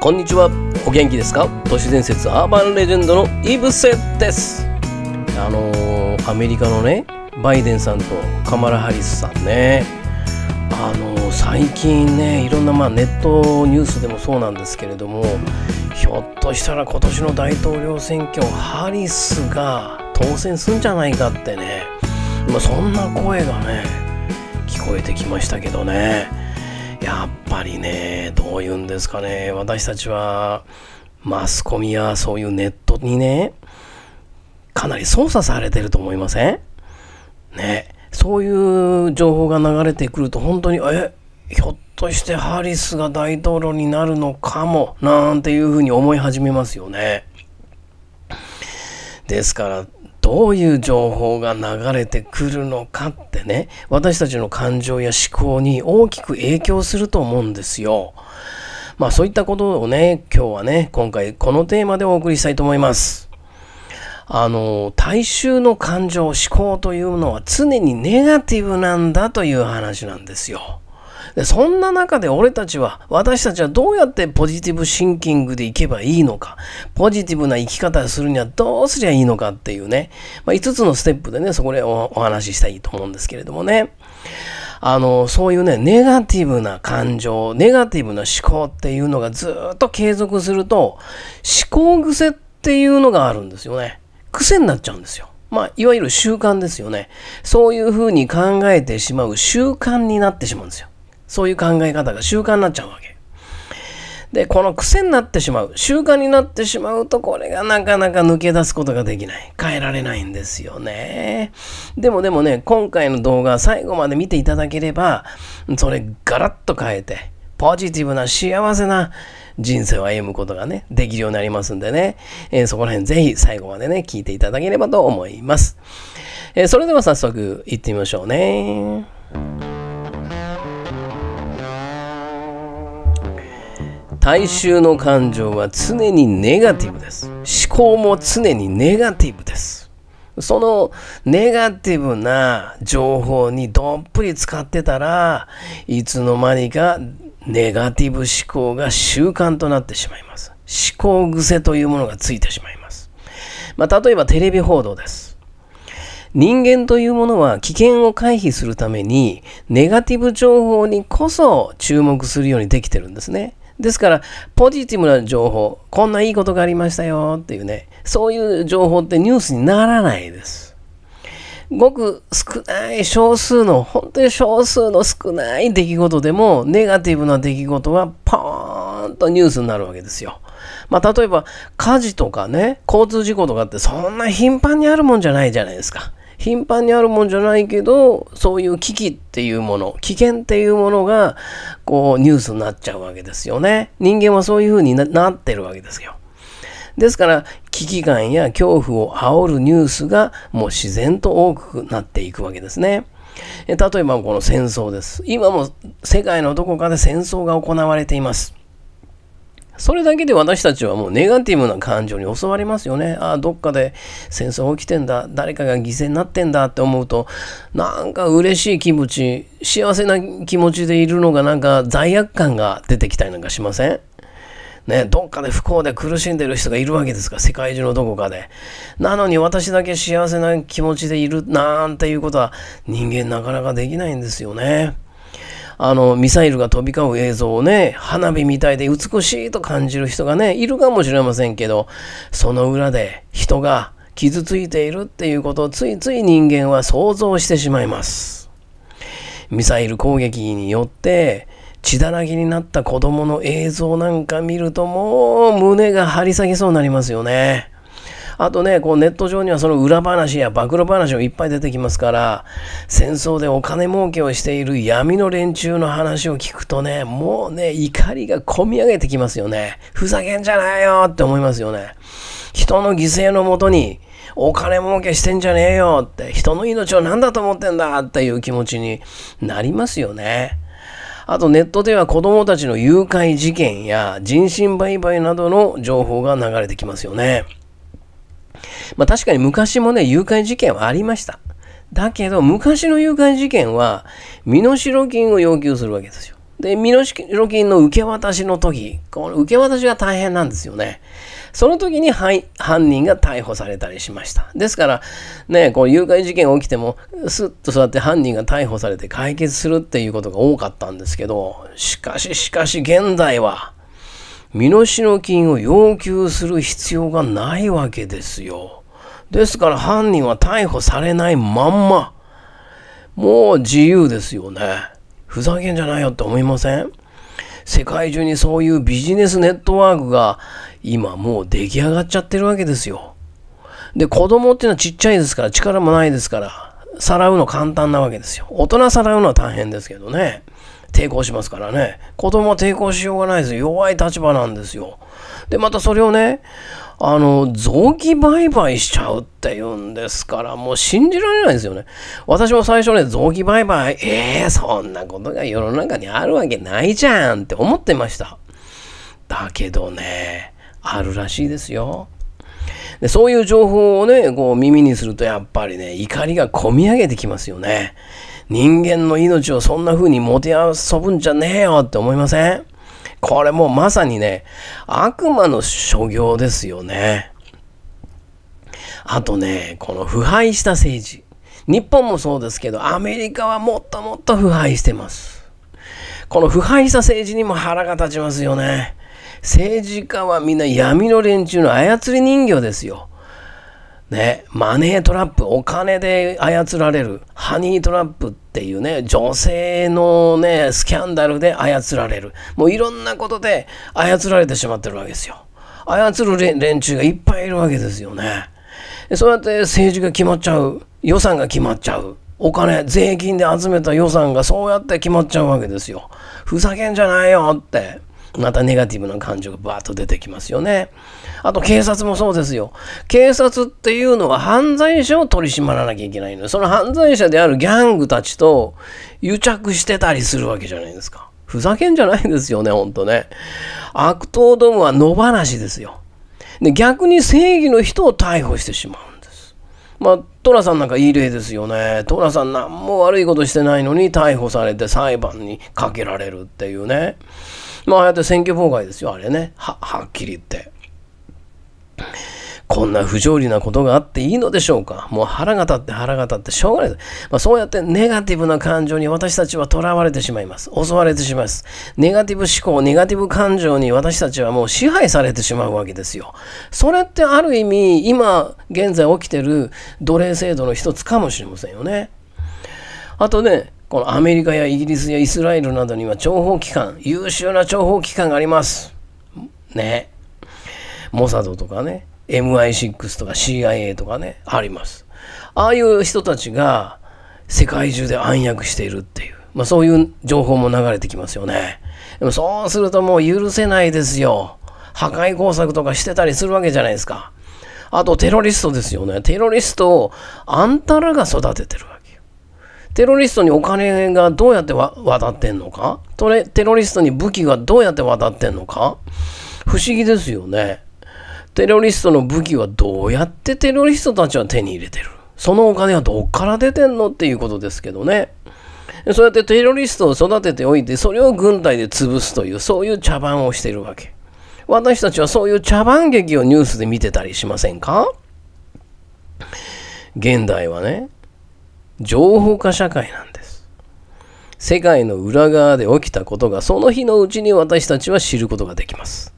こんにちは。お元気ですか？都市伝説アーバンレジェンドのイブセです。アメリカのね、バイデンさんとカマラ・ハリスさんね、最近ね、いろんなネットニュースでもそうなんですけれども、ひょっとしたら今年の大統領選挙、ハリスが当選するんじゃないかってね、そんな声がね、聞こえてきましたけどね。やっぱりね、どういうんですかね、私たちはマスコミやそういうネットにね、かなり操作されてると思いません？ね、そういう情報が流れてくると本当に、ひょっとしてハリスが大統領になるのかもなんていうふうに思い始めますよね。ですから、どういう情報が流れてくるのかってね、私たちの感情や思考に大きく影響すると思うんですよ。そういったことをね、今回このテーマでお送りしたいと思います。大衆の感情、思考というのは常にネガティブなんだという話なんですよ。で、そんな中で私たちはどうやってポジティブシンキングでいけばいいのか、ポジティブな生き方をするにはどうすりゃいいのかっていうね、5つのステップでね、そこでお話ししたいと思うんですけれどもね。そういうね、ネガティブな感情、ネガティブな思考っていうのがずっと継続すると、思考癖っていうのがあるんですよね。癖になっちゃうんですよ。いわゆる習慣ですよね。そういうふうに考えてしまう習慣になってしまうんですよ。そういう考え方が習慣になっちゃうわけ。で、この癖になってしまう、習慣になってしまうと、これがなかなか抜け出すことができない。変えられないんですよね。でもね、今回の動画最後まで見ていただければ、それガラッと変えて、ポジティブな幸せな人生を歩むことがね、できるようになりますんでね、そこら辺ぜひ最後までね、聞いていただければと思います。それでは早速行ってみましょうね。大衆の感情は常にネガティブです。思考も常にネガティブです。そのネガティブな情報にどっぷり使ってたら、いつの間にかネガティブ思考が習慣となってしまいます。思考癖というものがついてしまいます。例えばテレビ報道です。人間というものは危険を回避するために、ネガティブ情報にこそ注目するようにできてるんですね。ですから、ポジティブな情報、こんないいことがありましたよっていうね、そういう情報ってニュースにならないです。ごく少ない少数の、本当に少数の少ない出来事でも、ネガティブな出来事はポーンとニュースになるわけですよ。例えば、火事とかね、交通事故とかってそんな頻繁にあるもんじゃないじゃないですか。頻繁にあるもんじゃないけど、そういう危機っていうもの、危険っていうものが、ニュースになっちゃうわけですよね。人間はそういうふうになってるわけですよ。ですから、危機感や恐怖を煽るニュースが、もう自然と多くなっていくわけですね。例えば、この戦争です。今も世界のどこかで戦争が行われています。それだけで私たちはもうネガティブな感情に襲われますよね。どっかで戦争起きてんだ、誰かが犠牲になってんだって思うと、なんか嬉しい気持ち、幸せな気持ちでいるのがなんか罪悪感が出てきたりなんかしません？ね、どっかで不幸で苦しんでる人がいるわけですから、世界中のどこかで。なのに私だけ幸せな気持ちでいるなんていうことは人間なかなかできないんですよね。ミサイルが飛び交う映像をね、花火みたいで美しいと感じる人がね、いるかもしれませんけど、その裏で人が傷ついているっていうことをついつい人間は想像してしまいます。ミサイル攻撃によって血だらけになった子供の映像なんか見ると、もう胸が張り裂けそうになりますよね。あとね、ネット上にはその裏話や暴露話もいっぱい出てきますから、戦争でお金儲けをしている闇の連中の話を聞くとね、もうね、怒りがこみ上げてきますよね。ふざけんじゃないよって思いますよね。人の犠牲のもとにお金儲けしてんじゃねえよって、人の命を何だと思ってんだっていう気持ちになりますよね。あとネットでは子供たちの誘拐事件や人身売買などの情報が流れてきますよね。確かに昔もね、誘拐事件はありました。だけど、昔の誘拐事件は、身代金を要求するわけですよ。で、身代金の受け渡しの時、この受け渡しが大変なんですよね。その時に犯人が逮捕されたりしました。ですから、ね、こう誘拐事件が起きても、スッとそうやって犯人が逮捕されて解決するっていうことが多かったんですけど、しかし現在は、身代金を要求する必要がないわけですよ。ですから犯人は逮捕されないまんま、もう自由ですよね。ふざけんじゃないよって思いません？世界中にそういうビジネスネットワークが今もう出来上がっちゃってるわけですよ。で、子供っていうのはちっちゃいですから、力もないですから、さらうの簡単なわけですよ。大人さらうのは大変ですけどね。抵抗しますからね。子供は抵抗しようがないですよ。弱い立場なんですよ。で、またそれをね、臓器売買しちゃうっていうんですから、もう信じられないですよね。私も最初ね、臓器売買、そんなことが世の中にあるわけないじゃんって思ってました。だけどね、あるらしいですよ。で、そういう情報をね、こう耳にするとやっぱりね、怒りがこみ上げてきますよね。人間の命をそんな風にもてあそぶんじゃねえよって思いません？これもうまさにね、悪魔の所業ですよね。あとね、この腐敗した政治。日本もそうですけど、アメリカはもっともっと腐敗してます。この腐敗した政治にも腹が立ちますよね。政治家はみんな闇の連中の操り人形ですよ。ね、マネートラップ、お金で操られる、ハニートラップっていうね、女性のね、スキャンダルで操られる。もういろんなことで操られてしまってるわけですよ。操る連中がいっぱいいるわけですよね。そうやって政治が決まっちゃう。予算が決まっちゃう。お金、税金で集めた予算がそうやって決まっちゃうわけですよ。ふざけんじゃないよって。またネガティブな感情がバーッと出てきますよね。あと警察もそうですよ。警察っていうのは犯罪者を取り締まらなきゃいけないので、その犯罪者であるギャングたちと癒着してたりするわけじゃないですか。ふざけんじゃないですよね、ほんとね。悪党どもは野放しですよ。で、逆に正義の人を逮捕してしまうんです。まあ、トラさんなんかいい例ですよね。トラさん何も悪いことしてないのに逮捕されて裁判にかけられるっていうね。まあ、ああやって選挙妨害ですよ、あれね。はっきり言って。こんな不条理なことがあっていいのでしょうか。もう腹が立って腹が立ってしょうがないです。まあ、そうやってネガティブな感情に私たちは囚われてしまいます。襲われてしまいます。ネガティブ思考、ネガティブ感情に私たちはもう支配されてしまうわけですよ。それってある意味、今現在起きてる奴隷制度の一つかもしれませんよね。あとね、このアメリカやイギリスやイスラエルなどには諜報機関、優秀な諜報機関があります。ね。モサドとかね、MI6 とか CIA とかね、あります。ああいう人たちが世界中で暗躍しているっていう、まあそういう情報も流れてきますよね。でもそうするともう許せないですよ。破壊工作とかしてたりするわけじゃないですか。あとテロリストですよね。テロリストをあんたらが育ててるわけ。テロリストにお金がどうやって渡ってんのか、テロリストに武器がどうやって渡ってんのか、不思議ですよね。テロリストの武器はどうやってテロリストたちは手に入れてる。そのお金はどっから出てんのっていうことですけどね。そうやってテロリストを育てておいて、それを軍隊で潰すという、そういう茶番をしてるわけ。私たちはそういう茶番劇をニュースで見てたりしませんか？現代はね、情報化社会なんです。世界の裏側で起きたことがその日のうちに私たちは知ることができます。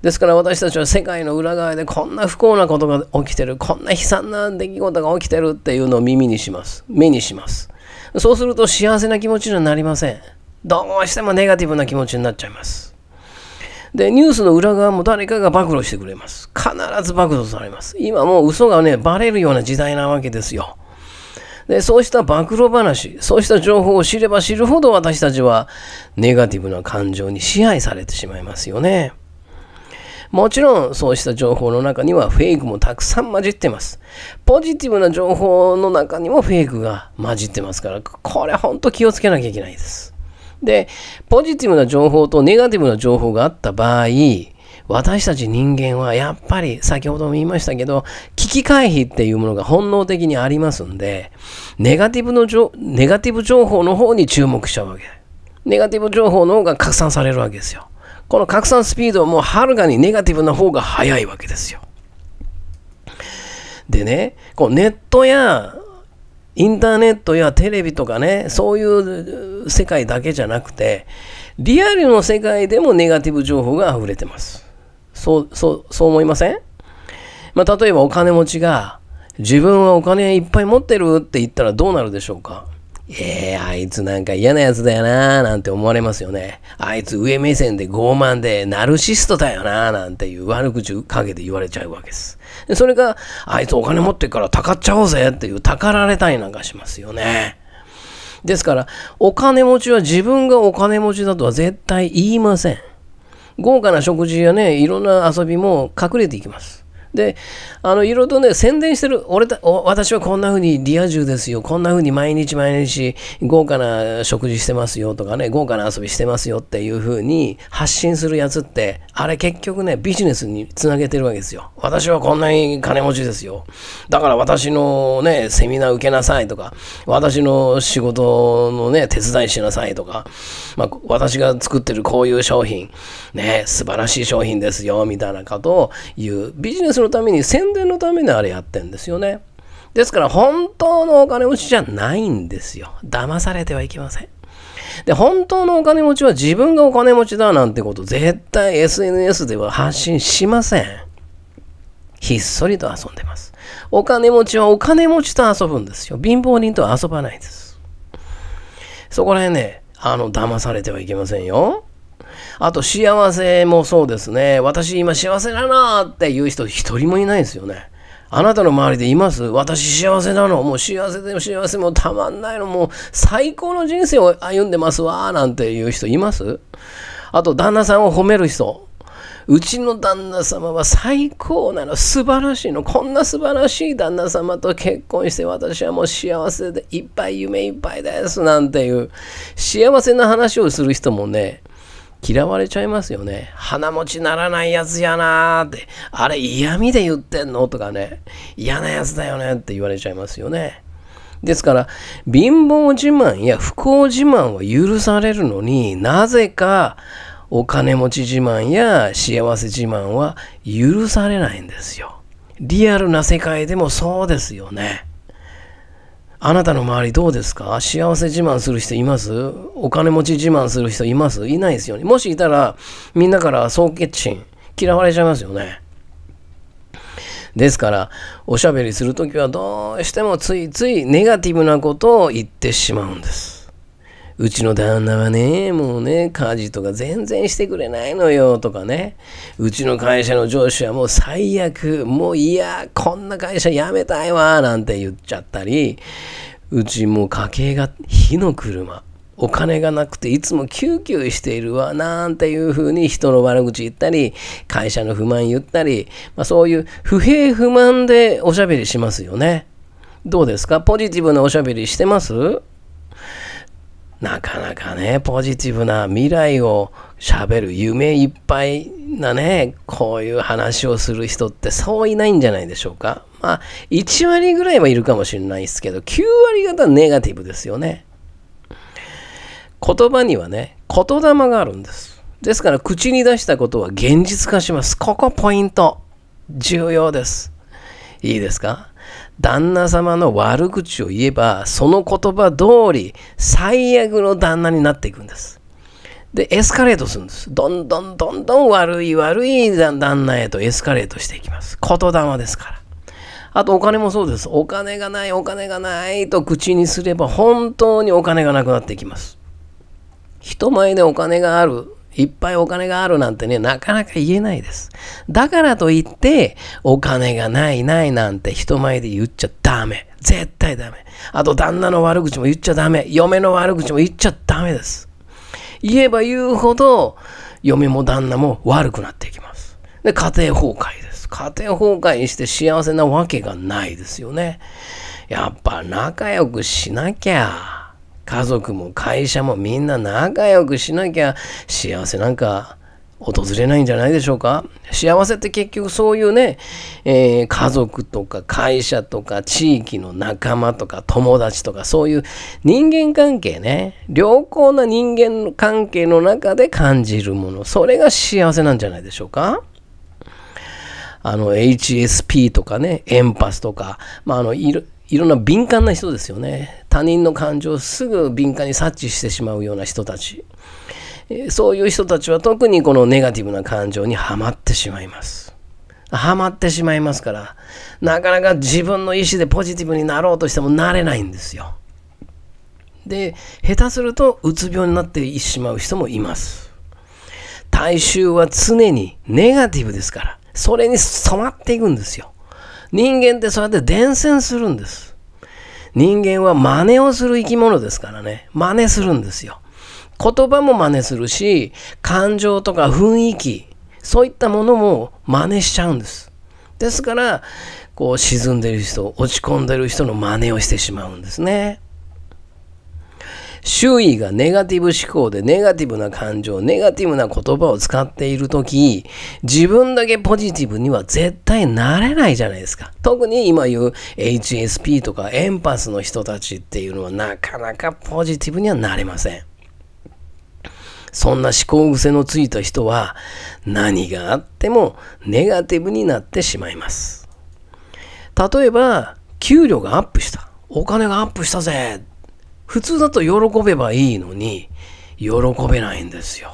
ですから私たちは世界の裏側でこんな不幸なことが起きてる、こんな悲惨な出来事が起きてるっていうのを耳にします。目にします。そうすると幸せな気持ちにはなりません。どうしてもネガティブな気持ちになっちゃいます。で、ニュースの裏側も誰かが暴露してくれます。必ず暴露されます。今もう嘘がね、バレるような時代なわけですよ。で、そうした暴露話、そうした情報を知れば知るほど私たちはネガティブな感情に支配されてしまいますよね。もちろんそうした情報の中にはフェイクもたくさん混じってます。ポジティブな情報の中にもフェイクが混じってますから、これほんと気をつけなきゃいけないです。で、ポジティブな情報とネガティブな情報があった場合、私たち人間はやっぱり先ほども言いましたけど、危機回避っていうものが本能的にありますんで、ネガティブ情報の方に注目しちゃうわけ。ネガティブ情報の方が拡散されるわけですよ。この拡散スピードはもうはるかにネガティブな方が速いわけですよ。でね、こうネットやインターネットやテレビとかね、そういう世界だけじゃなくて、リアルの世界でもネガティブ情報が溢れてます。そう思いません？まあ、例えばお金持ちが、自分はお金いっぱい持ってるって言ったらどうなるでしょうか？あいつなんか嫌なやつだよなーなんて思われますよね。あいつ上目線で傲慢でナルシストだよなーなんていう悪口陰で言われちゃうわけです。でそれが、あいつお金持ってるからたかっちゃおうぜっていう、たかられたりなんかしますよね。ですから、お金持ちは自分がお金持ちだとは絶対言いません。豪華な食事やね、いろんな遊びも隠れていきます。で、いろいろとね、宣伝してる、私はこんな風にリア充ですよ、こんな風に毎日毎日豪華な食事してますよとかね、豪華な遊びしてますよっていう風に発信するやつって、あれ結局ね、ビジネスにつなげてるわけですよ。私はこんなに金持ちですよ。だから私のね、セミナー受けなさいとか、私の仕事のね、手伝いしなさいとか、まあ、私が作ってるこういう商品、ね、素晴らしい商品ですよ、みたいなことを言う。ビジネスのために、宣伝のためにあれやってんですよね。ですから本当のお金持ちじゃないんですよ。騙されてはいけません。で、本当のお金持ちは自分がお金持ちだなんてこと絶対 SNS では発信しません。ひっそりと遊んでます。お金持ちはお金持ちと遊ぶんですよ。貧乏人とは遊ばないです。そこら辺ね、騙されてはいけませんよ。あと、幸せもそうですね。私今幸せだなーっていう人一人もいないですよね。あなたの周りでいます？私幸せなの。もう幸せでも幸せもたまんないの。もう最高の人生を歩んでますわーなんていう人います？あと、旦那さんを褒める人。うちの旦那様は最高なの。素晴らしいの。こんな素晴らしい旦那様と結婚して私はもう幸せでいっぱい夢いっぱいですなんていう幸せな話をする人もね、嫌われちゃいますよね。鼻持ちならないやつやなーって、あれ嫌味で言ってんのとかね、嫌なやつだよねって言われちゃいますよね。ですから、貧乏自慢や不幸自慢は許されるのになぜかお金持ち自慢や幸せ自慢は許されないんですよ。リアルな世界でもそうですよね。あなたの周りどうですか？幸せ自慢する人います？お金持ち自慢する人います？いないですよね。もしいたら、みんなから総決心、嫌われちゃいますよね。ですから、おしゃべりするときはどうしてもついついネガティブなことを言ってしまうんです。うちの旦那はね、もうね、家事とか全然してくれないのよとかね。うちの会社の上司はもう最悪、もういや、こんな会社辞めたいわ、なんて言っちゃったり。うちもう家計が火の車。お金がなくていつも救急しているわ、なんていうふうに人の悪口言ったり、会社の不満言ったり、まあ、そういう不平不満でおしゃべりしますよね。どうですか？ポジティブなおしゃべりしてます？なかなかね、ポジティブな未来を喋る夢いっぱいなね、こういう話をする人ってそういないんじゃないでしょうか。まあ、1割ぐらいはいるかもしれないですけど、9割方はネガティブですよね。言葉にはね、言霊があるんです。ですから、口に出したことは現実化します。ここポイント。重要です。いいですか？旦那様の悪口を言えば、その言葉通り、最悪の旦那になっていくんです。で、エスカレートするんです。どんどん悪い旦那へとエスカレートしていきます。言霊ですから。あと、お金もそうです。お金がない、お金がないと口にすれば、本当にお金がなくなっていきます。人前でお金がある。いっぱいお金があるなんてね、なかなか言えないです。だからといって、お金がないなんて人前で言っちゃダメ。絶対ダメ。あと、旦那の悪口も言っちゃダメ。嫁の悪口も言っちゃダメです。言えば言うほど、嫁も旦那も悪くなっていきます。で、家庭崩壊です。家庭崩壊して幸せなわけがないですよね。やっぱ仲良くしなきゃ。家族も会社もみんな仲良くしなきゃ幸せなんか訪れないんじゃないでしょうか。幸せって結局そういうね、家族とか会社とか地域の仲間とか友達とかそういう人間関係ね、良好な人間関係の中で感じるもの、それが幸せなんじゃないでしょうか。HSP とかね、エンパスとか、いろんな敏感な人ですよね。他人の感情をすぐ敏感に察知してしまうような人たち。そういう人たちは特にこのネガティブな感情にはまってしまいます。はまってしまいますから、なかなか自分の意思でポジティブになろうとしてもなれないんですよ。で、下手するとうつ病になってしまう人もいます。大衆は常にネガティブですから、それに染まっていくんですよ。人間ってそうやって伝染するんです。人間は真似をする生き物ですからね。真似するんですよ。言葉も真似するし、感情とか雰囲気、そういったものも真似しちゃうんです。ですから、こう沈んでる人、落ち込んでる人の真似をしてしまうんですね。周囲がネガティブ思考でネガティブな感情、ネガティブな言葉を使っているとき、自分だけポジティブには絶対なれないじゃないですか。特に今言う HSP とかエンパスの人たちっていうのはなかなかポジティブにはなれません。そんな思考癖のついた人は何があってもネガティブになってしまいます。例えば、給料がアップした。お金がアップしたぜ。普通だと喜べばいいのに、喜べないんですよ。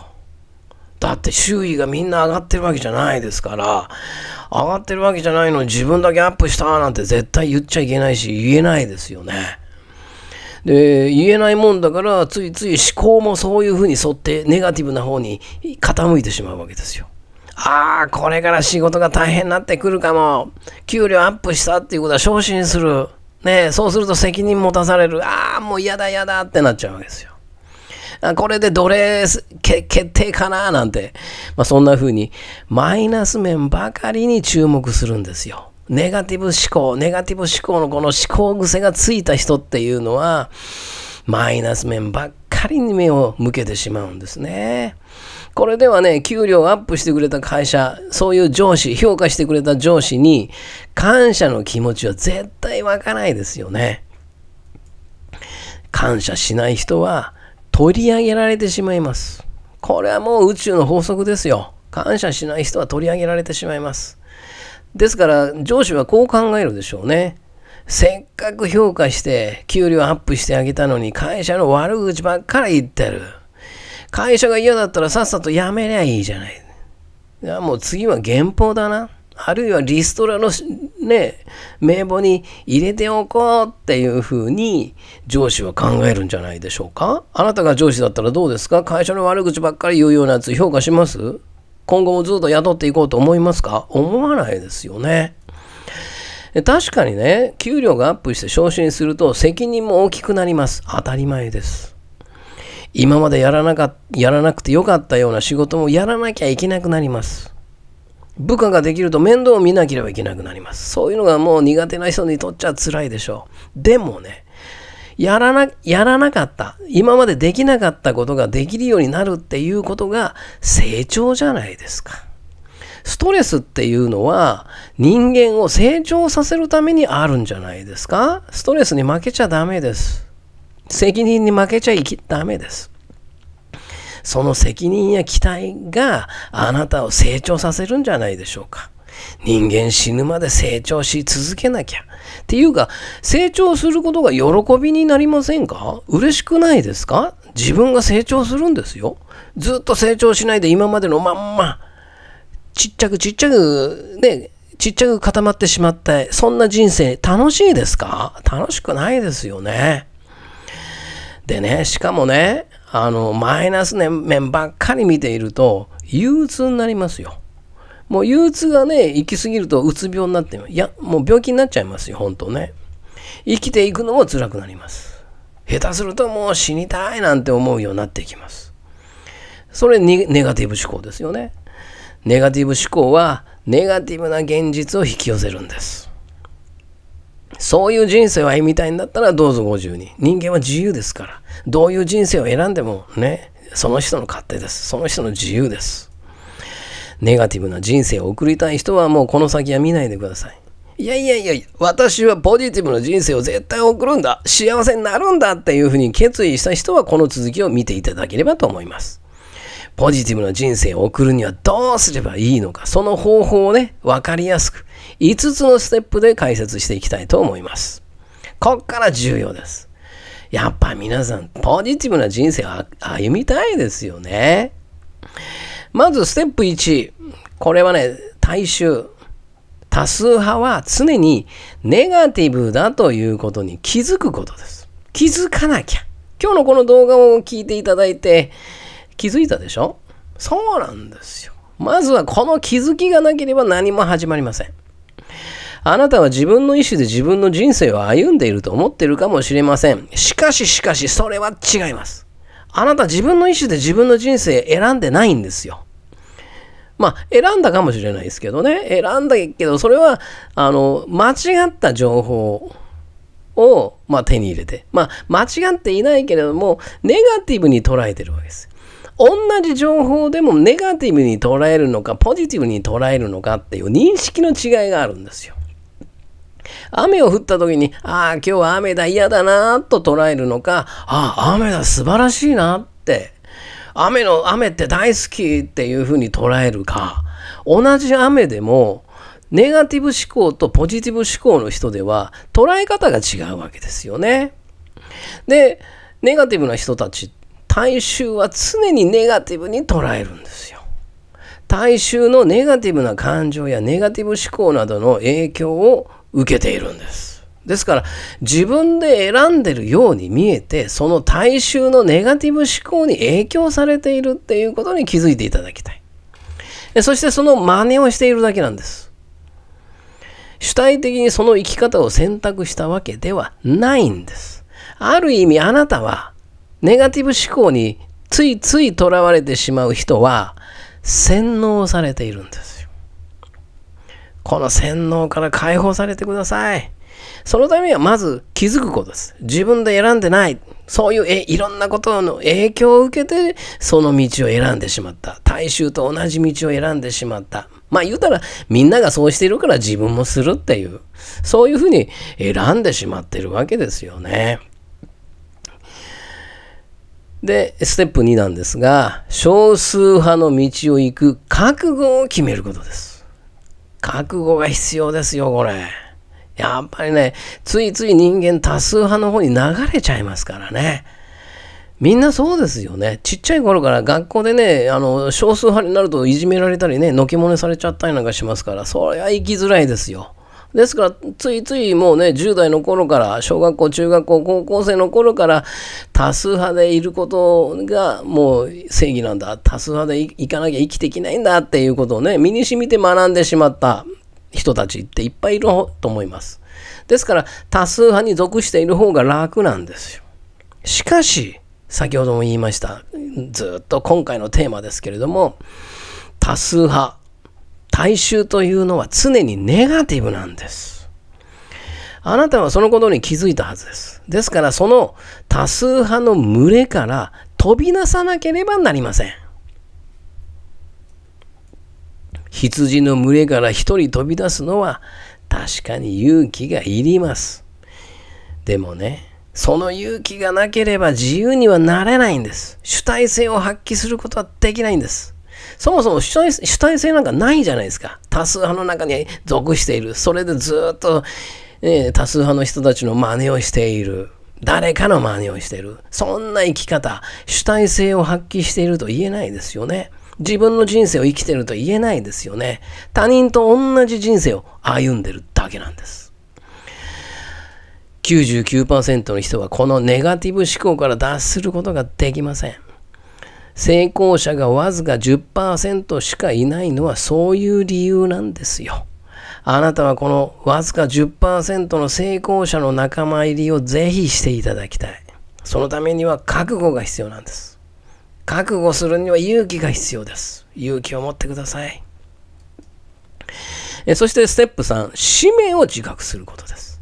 だって周囲がみんな上がってるわけじゃないですから、上がってるわけじゃないのに自分だけアップしたなんて絶対言っちゃいけないし、言えないですよね。で、言えないもんだから、ついつい思考もそういうふうに沿ってネガティブな方に傾いてしまうわけですよ。ああ、これから仕事が大変になってくるかも。給料アップしたっていうことは昇進する。ねえ、そうすると責任持たされる。ああ、もう嫌だ嫌だってなっちゃうわけですよ。これで奴隷決定かななんて、そんな風にマイナス面ばかりに注目するんですよ。ネガティブ思考、ネガティブ思考のこの思考癖がついた人っていうのは、マイナス面ばっかりに目を向けてしまうんですね。これではね、給料をアップしてくれた会社、そういう上司、評価してくれた上司に感謝の気持ちは絶対湧かないですよね。感謝しない人は取り上げられてしまいます。これはもう宇宙の法則ですよ。感謝しない人は取り上げられてしまいます。ですから、上司はこう考えるでしょうね。せっかく評価して、給料アップしてあげたのに、会社の悪口ばっかり言ってる。会社が嫌だったらさっさと辞めりゃいいじゃない。いや、もう次は減俸だな。あるいはリストラのね、名簿に入れておこうっていうふうに上司は考えるんじゃないでしょうか。あなたが上司だったらどうですか？会社の悪口ばっかり言うようなやつ評価します？今後もずっと雇っていこうと思いますか？思わないですよね。確かにね、給料がアップして昇進すると責任も大きくなります。当たり前です。今までやらなくてよかったような仕事もやらなきゃいけなくなります。部下ができると面倒を見なければいけなくなります。そういうのがもう苦手な人にとっちゃ辛いでしょう。でもね、やらなかった、今までできなかったことができるようになるっていうことが成長じゃないですか。ストレスっていうのは人間を成長させるためにあるんじゃないですか。ストレスに負けちゃダメです。責任に負けちゃダメです。その責任や期待があなたを成長させるんじゃないでしょうか。人間死ぬまで成長し続けなきゃ。っていうか、成長することが喜びになりませんか？嬉しくないですか？自分が成長するんですよ。ずっと成長しないで今までのまんま、ちっちゃく固まってしまった、そんな人生楽しいですか？楽しくないですよね。でね、しかもね、マイナス面ばっかり見ていると、憂鬱になりますよ。もう憂鬱がね、行き過ぎるとうつ病になって、いや、もう病気になっちゃいますよ、本当ね。生きていくのも辛くなります。下手するともう死にたいなんて思うようになっていきます。それにネガティブ思考ですよね。ネガティブ思考は、ネガティブな現実を引き寄せるんです。そういう人生を歩みたいんだったらどうぞご自由に。人間は自由ですから。どういう人生を選んでもね、その人の勝手です。その人の自由です。ネガティブな人生を送りたい人はもうこの先は見ないでください。いやいやいや、私はポジティブな人生を絶対送るんだ、幸せになるんだっていうふうに決意した人はこの続きを見ていただければと思います。ポジティブな人生を送るにはどうすればいいのか、その方法をね、分かりやすく5つのステップで解説していきたいと思います。こっから重要です。やっぱ皆さん、ポジティブな人生を歩みたいですよね。まずステップ1。これはね、大衆。多数派は常にネガティブだということに気づくことです。気づかなきゃ。今日のこの動画を聞いていただいて気づいたでしょ？そうなんですよ。まずはこの気づきがなければ何も始まりません。あなたは自分の意思で自分の人生を歩んでいると思っているかもしれません。しかし、それは違います。あなた自分の意思で自分の人生選んでないんですよ。まあ、選んだかもしれないですけどね。選んだけど、それは、間違った情報を、手に入れて。間違っていないけれども、ネガティブに捉えてるわけです。同じ情報でもネガティブに捉えるのか、ポジティブに捉えるのかっていう認識の違いがあるんですよ。雨を降った時に、ああ、今日は雨だ、嫌だな、と捉えるのか、ああ、雨だ、素晴らしいなって。雨って大好きっていうふうに捉えるか、同じ雨でも、ネガティブ思考とポジティブ思考の人では、捉え方が違うわけですよね。で、ネガティブな人たち、大衆は常にネガティブに捉えるんですよ。大衆のネガティブな感情やネガティブ思考などの影響を受けているんです。ですから、自分で選んでるように見えて、その大衆のネガティブ思考に影響されているっていうことに気づいていただきたい。そしてその真似をしているだけなんです。主体的にその生き方を選択したわけではないんです。ある意味、あなたは、ネガティブ思考についつい囚われてしまう人は、洗脳されているんですよ。この洗脳から解放されてください。そのためにはまず気づくことです。自分で選んでない。そういういろんなことの影響を受けて、その道を選んでしまった。大衆と同じ道を選んでしまった。言うたら、みんながそうしているから自分もするっていう、そういうふうに選んでしまってるわけですよね。で、ステップ2なんですが、少数派の道を行く覚悟を決めることです。覚悟が必要ですよ、これ。やっぱりね、ついつい人間多数派の方に流れちゃいますからね。みんなそうですよね。ちっちゃい頃から学校でね、少数派になるといじめられたりね、のけもねされちゃったりなんかしますから、そりゃ生きづらいですよ。ですから、ついついもうね、10代の頃から、小学校、中学校、高校生の頃から、多数派でいることがもう正義なんだ。多数派でいかなきゃ生きていけないんだっていうことをね、身に染みて学んでしまった。人たちっていっぱいいると思います。ですから、多数派に属している方が楽なんですよ。しかし、先ほども言いました。ずっと今回のテーマですけれども、多数派、大衆というのは常にネガティブなんです。あなたはそのことに気づいたはずです。ですから、その多数派の群れから飛び出さなければなりません。羊の群れから一人飛び出すのは確かに勇気がいります。でもね、その勇気がなければ自由にはなれないんです。主体性を発揮することはできないんです。そもそも主体性なんかないじゃないですか。多数派の中に属している。それでずっと、多数派の人たちの真似をしている。誰かの真似をしている。そんな生き方、主体性を発揮していると言えないですよね。自分の人生を生きてると言えないですよね。他人と同じ人生を歩んでるだけなんです。99% の人はこのネガティブ思考から脱することができません。成功者がわずか 10% しかいないのはそういう理由なんですよ。あなたはこのわずか 10% の成功者の仲間入りをぜひしていただきたい。そのためには覚悟が必要なんです。覚悟するには勇気が必要です。勇気を持ってください。そしてステップ3、使命を自覚することです。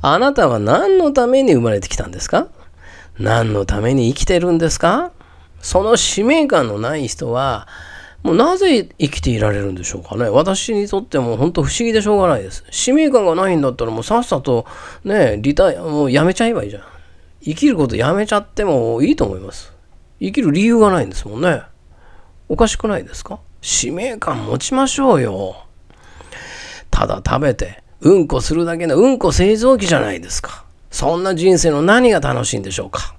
あなたは何のために生まれてきたんですか？何のために生きてるんですか？その使命感のない人は、もうなぜ生きていられるんでしょうかね。私にとっても本当不思議でしょうがないです。使命感がないんだったらもうさっさとね、もうやめちゃえばいいじゃん。生きることやめちゃってもいいと思います。生きる理由がないんですもんね。おかしくないですか？使命感持ちましょうよ。ただ食べて、うんこするだけのうんこ製造機じゃないですか。そんな人生の何が楽しいんでしょうか。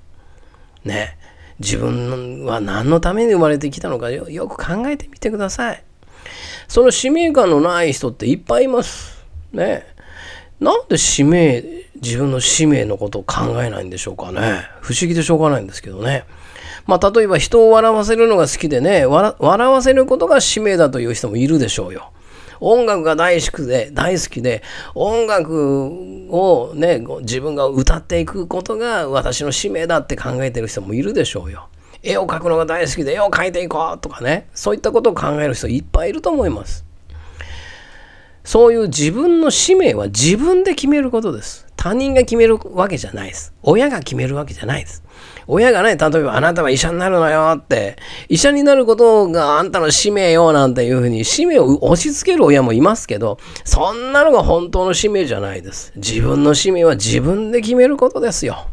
ね。自分は何のために生まれてきたのかよく考えてみてください。その使命感のない人っていっぱいいます。ね。なんで自分の使命のことを考えないんでしょうかね。不思議でしょうがないんですけどね。まあ、例えば人を笑わせるのが好きでね、笑わせることが使命だという人もいるでしょうよ。音楽が大好きで、音楽をね、自分が歌っていくことが私の使命だって考えてる人もいるでしょうよ。絵を描くのが大好きで絵を描いていこうとかね、そういったことを考える人いっぱいいると思います。そういう自分の使命は自分で決めることです。他人が決めるわけじゃないです。親が決めるわけじゃないです。親がね、例えばあなたは医者になるのよって、医者になることがあんたの使命よなんていうふうに使命を押し付ける親もいますけど、そんなのが本当の使命じゃないです。自分の使命は自分で決めることですよ。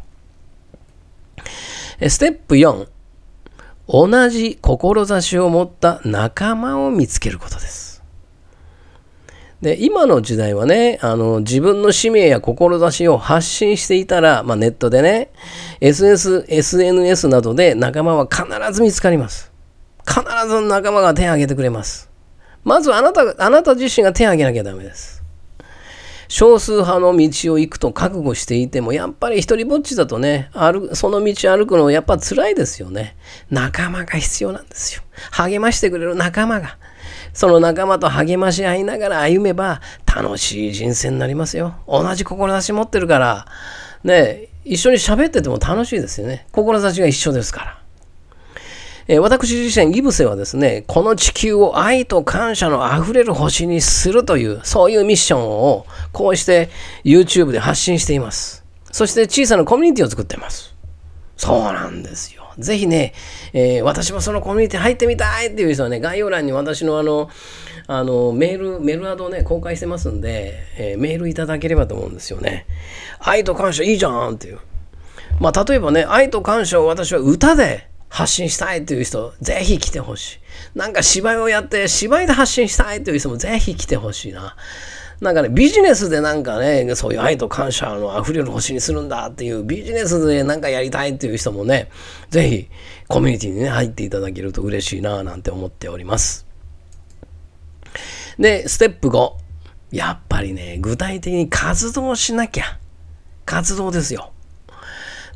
ステップ4、同じ志を持った仲間を見つけることです。で今の時代はね、自分の使命や志を発信していたら、まあ、ネットでね、SNS などで仲間は必ず見つかります。必ず仲間が手を挙げてくれます。まずあなた自身が手を挙げなきゃダメです。少数派の道を行くと覚悟していても、やっぱり一人ぼっちだとね、その道歩くのやっぱ辛いですよね。仲間が必要なんですよ。励ましてくれる仲間が。その仲間と励まし合いながら歩めば楽しい人生になりますよ。同じ志持ってるから、ね、一緒に喋ってても楽しいですよね。志が一緒ですから。私自身、ギブセはですね、この地球を愛と感謝のあふれる星にするという、そういうミッションをこうして YouTube で発信しています。そして小さなコミュニティを作っています。そうなんですよ。ぜひね、私もそのコミュニティ入ってみたいっていう人はね、概要欄に私のメールアドをね、公開してますんで、メールいただければと思うんですよね。愛と感謝いいじゃんっていう。まあ、例えばね、愛と感謝を私は歌で発信したいっていう人、ぜひ来てほしい。なんか芝居をやって、芝居で発信したいっていう人もぜひ来てほしいな。なんかね、ビジネスでなんかね、そういう愛と感謝のあふれる星にするんだっていう、ビジネスでなんかやりたいっていう人もね、ぜひコミュニティにね、入っていただけると嬉しいなぁなんて思っております。で、ステップ5。やっぱりね、具体的に活動しなきゃ。活動ですよ。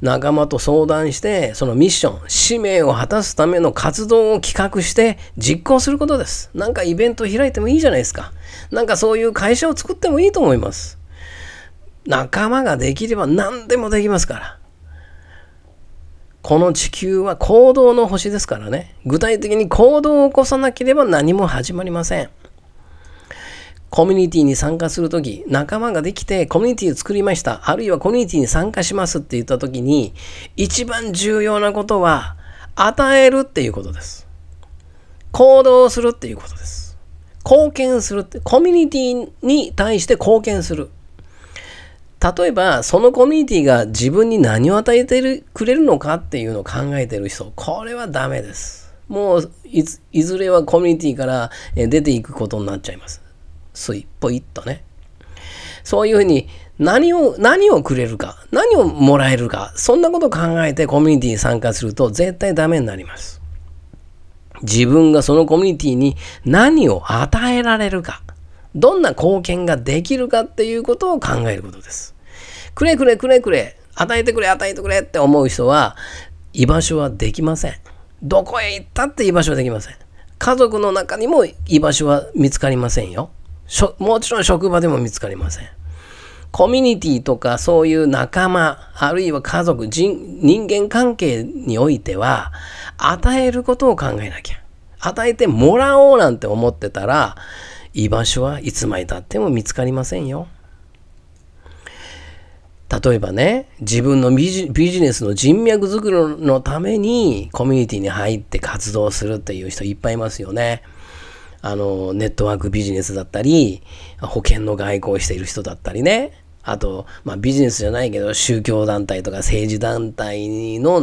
仲間と相談して、そのミッション、使命を果たすための活動を企画して実行することです。なんかイベントを開いてもいいじゃないですか。なんかそういう会社を作ってもいいと思います。仲間ができれば何でもできますから。この地球は行動の星ですからね。具体的に行動を起こさなければ何も始まりません。コミュニティに参加するとき、仲間ができてコミュニティを作りました。あるいはコミュニティに参加しますって言ったときに、一番重要なことは、与えるっていうことです。行動するっていうことです。貢献するって、コミュニティに対して貢献する。例えば、そのコミュニティが自分に何を与えてくれるのかっていうのを考えてる人、これはダメです。もう、いずれはコミュニティから出ていくことになっちゃいます。スイポイッとね。そういうふうに何をくれるか、何をもらえるか、そんなことを考えてコミュニティに参加すると絶対ダメになります。自分がそのコミュニティに何を与えられるか、どんな貢献ができるかっていうことを考えることです。くれくれくれくれ、与えてくれって思う人は居場所はできません。どこへ行ったって居場所はできません。家族の中にも居場所は見つかりませんよ。もちろん職場でも見つかりません。コミュニティとかそういう仲間、あるいは家族、人間関係においては、与えることを考えなきゃ。与えてもらおうなんて思ってたら、居場所はいつまでたっても見つかりませんよ。例えばね、自分のビジネスの人脈作りのためにコミュニティに入って活動するっていう人いっぱいいますよね。ネットワークビジネスだったり、保険の外交をしている人だったりね。あと、まあ、ビジネスじゃないけど、宗教団体とか政治団体の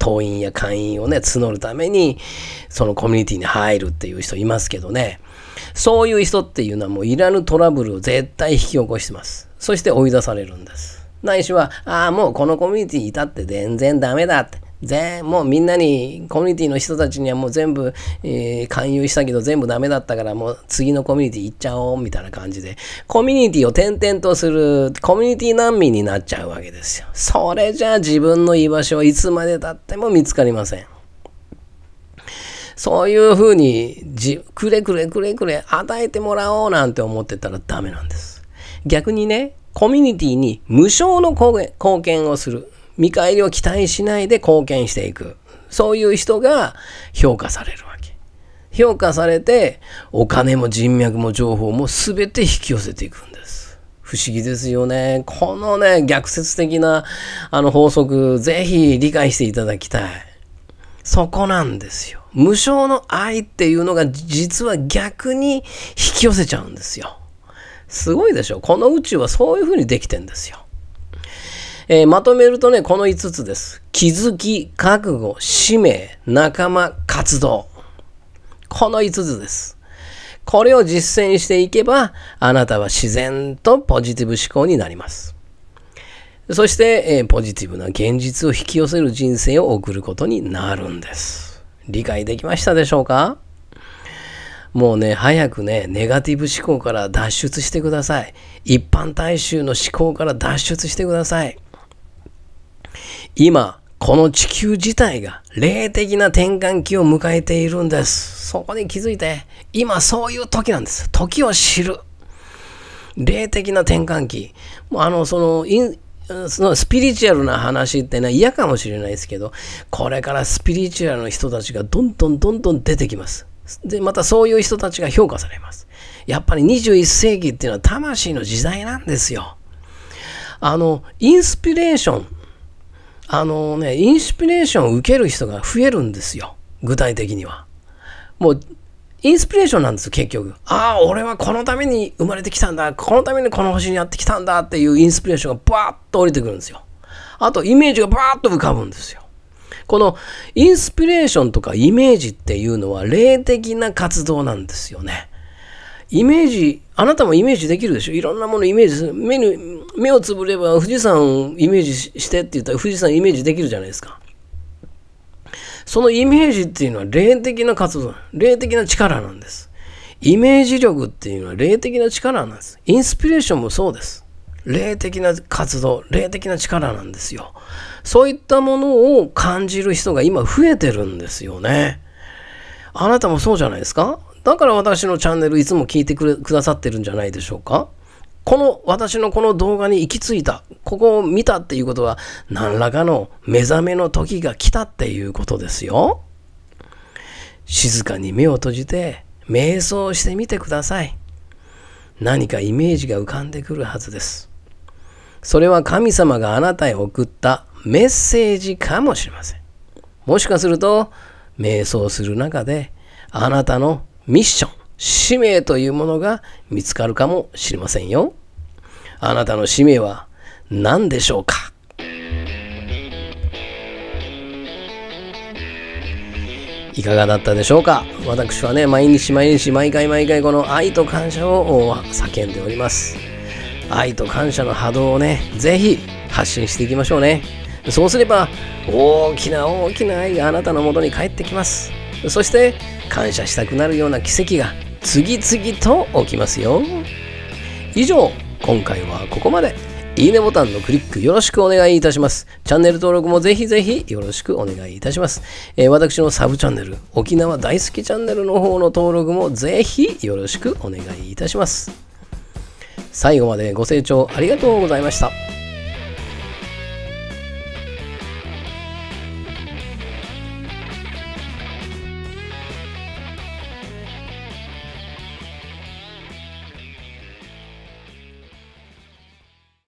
党員や会員をね、募るために、そのコミュニティに入るっていう人いますけどね。そういう人っていうのはもういらぬトラブルを絶対引き起こしてます。そして追い出されるんです。ないしは、ああ、もうこのコミュニティにいたって全然ダメだって。もうみんなに、コミュニティの人たちにはもう全部、勧誘したけど全部ダメだったからもう次のコミュニティ行っちゃおうみたいな感じで、コミュニティを転々とするコミュニティ難民になっちゃうわけですよ。それじゃあ自分の居場所はいつまで経っても見つかりません。そういうふうにくれくれ与えてもらおうなんて思ってたらダメなんです。逆にね、コミュニティに無償の貢献をする。見返りを期待しないで貢献していく。そういう人が評価されるわけ。評価されて、お金も人脈も情報も全て引き寄せていくんです。不思議ですよね。このね、逆説的な法則、ぜひ理解していただきたい。そこなんですよ。無償の愛っていうのが実は逆に引き寄せちゃうんですよ。すごいでしょ。この宇宙はそういうふうにできてんですよ。まとめるとね、この5つです。気づき、覚悟、使命、仲間、活動。この5つです。これを実践していけば、あなたは自然とポジティブ思考になります。そして、ポジティブな現実を引き寄せる人生を送ることになるんです。理解できましたでしょうか？もうね、早くね、ネガティブ思考から脱出してください。一般大衆の思考から脱出してください。今、この地球自体が霊的な転換期を迎えているんです。そこに気づいて、今そういう時なんです。時を知る。霊的な転換期。そのスピリチュアルな話ってね、嫌かもしれないですけど、これからスピリチュアルの人たちがどんどん出てきます。で、またそういう人たちが評価されます。やっぱり21世紀っていうのは魂の時代なんですよ。インスピレーション。インスピレーションを受ける人が増えるんですよ。具体的には。もう、インスピレーションなんですよ、結局。ああ、俺はこのために生まれてきたんだ。このためにこの星にやってきたんだっていうインスピレーションがバーッと降りてくるんですよ。あと、イメージがバーッと浮かぶんですよ。このインスピレーションとかイメージっていうのは霊的な活動なんですよね。イメージ、あなたもイメージできるでしょ。いろんなものイメージする。目をつぶれば富士山をイメージしてって言ったら富士山イメージできるじゃないですか。そのイメージっていうのは霊的な活動、霊的な力なんです。イメージ力っていうのは霊的な力なんです。インスピレーションもそうです。霊的な活動、霊的な力なんですよ。そういったものを感じる人が今増えてるんですよね。あなたもそうじゃないですか。だから私のチャンネルいつも聞いてくださってるんじゃないでしょうか。この私のこの動画に行き着いた、ここを見たっていうことは何らかの目覚めの時が来たっていうことですよ。静かに目を閉じて瞑想してみてください。何かイメージが浮かんでくるはずです。それは神様があなたへ送ったメッセージかもしれません。もしかすると瞑想する中であなたのミッション、使命というものが見つかるかもしれませんよ。あなたの使命は何でしょうか？いかがだったでしょうか？私はね、毎回この愛と感謝を叫んでおります。愛と感謝の波動をね、ぜひ発信していきましょうね。そうすれば大きな愛があなたのもとに帰ってきます。そして感謝したくなるような奇跡が次々と起きますよ。以上、今回はここまで。いいねボタンのクリックよろしくお願いいたします。チャンネル登録もぜひぜひよろしくお願いいたします。私のサブチャンネル、沖縄大好きチャンネルの方の登録もぜひよろしくお願いいたします。最後までご清聴ありがとうございました。